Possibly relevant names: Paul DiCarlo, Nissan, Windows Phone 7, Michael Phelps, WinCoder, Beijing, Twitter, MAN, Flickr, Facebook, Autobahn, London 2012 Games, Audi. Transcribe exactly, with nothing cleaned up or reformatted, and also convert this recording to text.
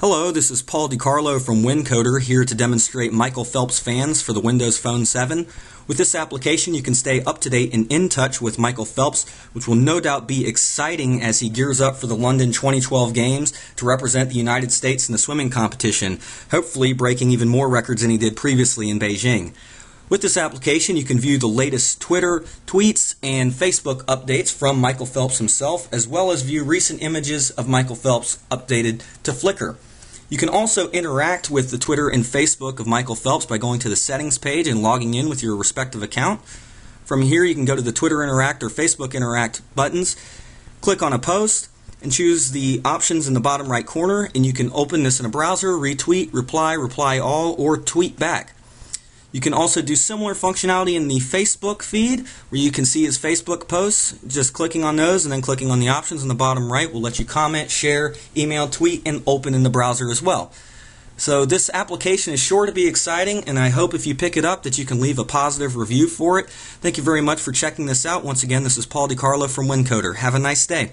Hello, this is Paul DiCarlo from WinCoder here to demonstrate Michael Phelps fans for the Windows Phone seven. With this application, you can stay up to date and in touch with Michael Phelps, which will no doubt be exciting as he gears up for the London twenty twelve Games to represent the United States in the swimming competition, hopefully breaking even more records than he did previously in Beijing. With this application, you can view the latest Twitter tweets and Facebook updates from Michael Phelps himself, as well as view recent images of Michael Phelps updated to Flickr. You can also interact with the Twitter and Facebook of Michael Phelps by going to the settings page and logging in with your respective account. From here, you can go to the Twitter Interact or Facebook Interact buttons, click on a post, and choose the options in the bottom right corner, and you can open this in a browser, retweet, reply, reply all, or tweet back. You can also do similar functionality in the Facebook feed, where you can see his Facebook posts. Just clicking on those and then clicking on the options in the bottom right will let you comment, share, email, tweet, and open in the browser as well. So this application is sure to be exciting, and I hope if you pick it up that you can leave a positive review for it. Thank you very much for checking this out. Once again, this is Paul DiCarlo from WinCoder. Have a nice day.